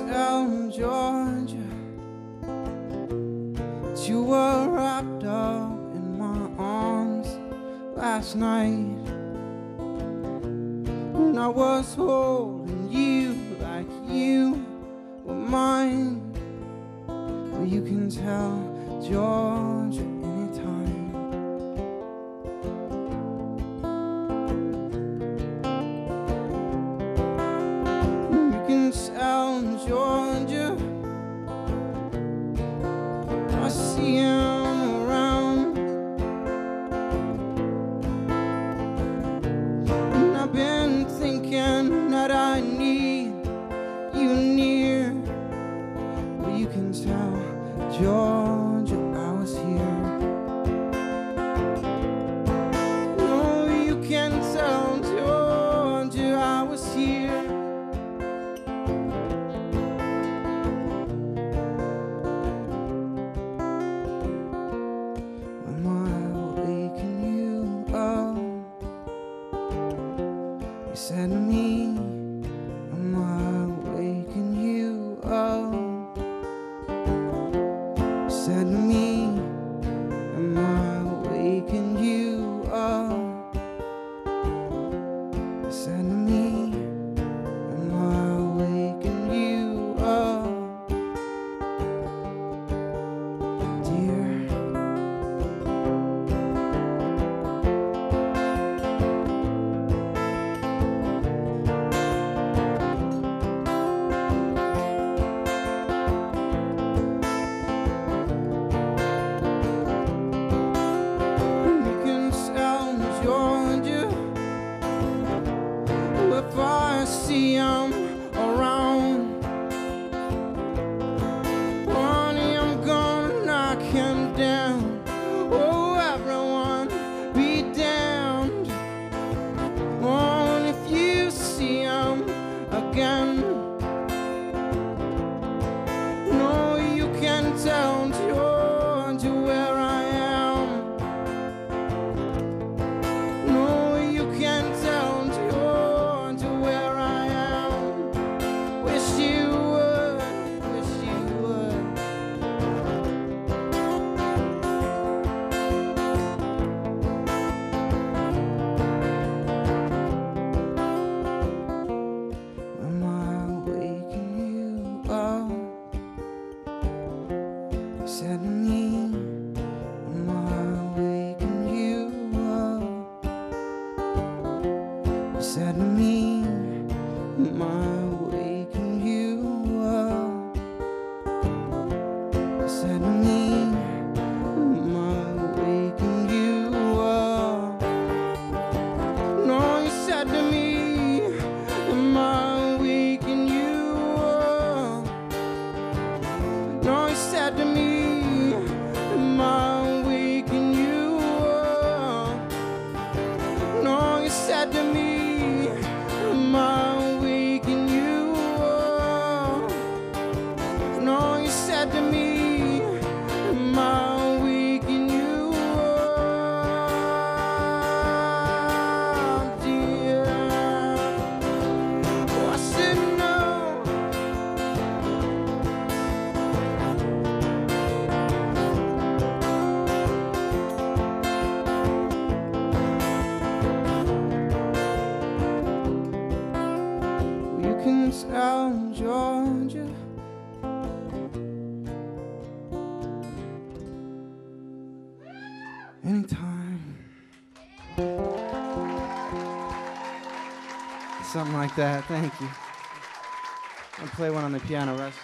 was out in Georgia, that you were wrapped up in my arms last night, and I was holding you like you were mine. Well, you can tell Georgia anytime. You can tell Georgia I see him around, and I've been thinking that I need you near. Well, you can tell Georgia I was here. No, you can tell Georgia I was here. Am I waking you up? You said to me, am I waking you up? Said to me, am I waking you up? Said to me, am I waking you up? Dear, if I see I'm around, honey, I'm gonna knock him down. Oh, everyone be damned. Oh, and if you see him again, no, you can tell Georgia where I am. No, you can tell said to me, am I waking you up? You said to me, am I waking you up? You said to me, am I waking you up? No, you said to me, am I waking you up? No, you said to me, am I waking you up? No, you said to me, am I waking you up? No, you said to me, am I waking you up, dear? Oh, I said out in Georgia, anytime, something like that. Thank you. I'll play one on the piano, Russ.